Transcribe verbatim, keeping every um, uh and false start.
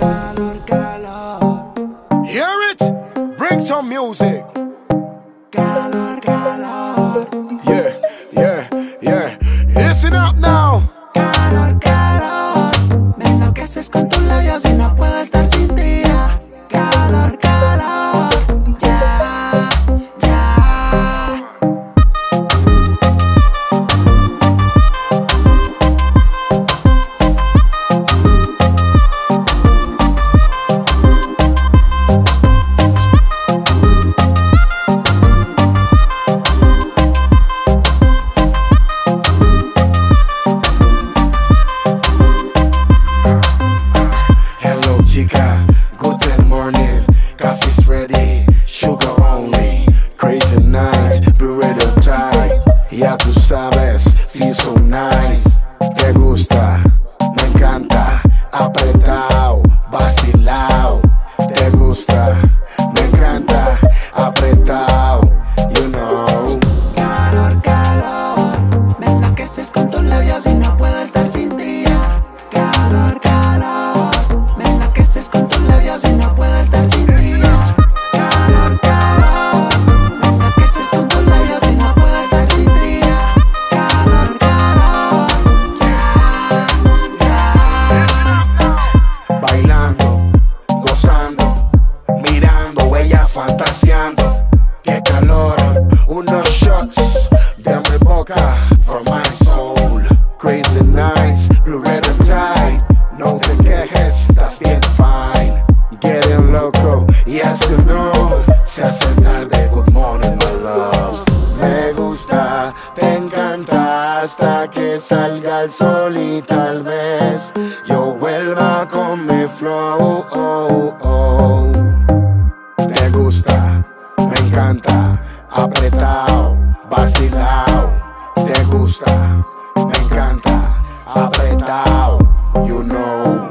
Calor, calor. Hear it? Bring some music. Calor, calor. Yeah, yeah, yeah. Listen up now. Calor, calor. Me enloqueces con tus labios y no puedo estar sin ti. Calor, calor. Yeah, yeah. Hello, chica. Good morning. Coffee's ready. Sugar only. Crazy nights. Bread up tight. Ya tú sabes. Feel so nice. Te gusta. Me encanta. Apretao. Vacilao. Te gusta. Me encanta. Apretao. You know. Calor, calor. Me enloqueces con tus labios y no puedo estar sin ti. Calor, calor. Me enloqueces con tus labios y no puedo estar sin ti. Calor, calor. Me enloqueces con tus labios y no puedo estar sin ti. Calor, calor. Yeah, yeah. Bailando, gozando, mirando, ella fantaseando. Qué calor, unos shots de mi boca from my soul. Crazy nights, blue red and tight. No te quejes, estás bien fine. Getting loco, yes you know. Se hace tarde, good morning my love. Me gusta, te encanta, hasta que salga el sol y tal vez yo vuelva con mi flow, oh, oh. Te gusta, me encanta, apretao, vacilao. Te gusta, me encanta, apretao. You know.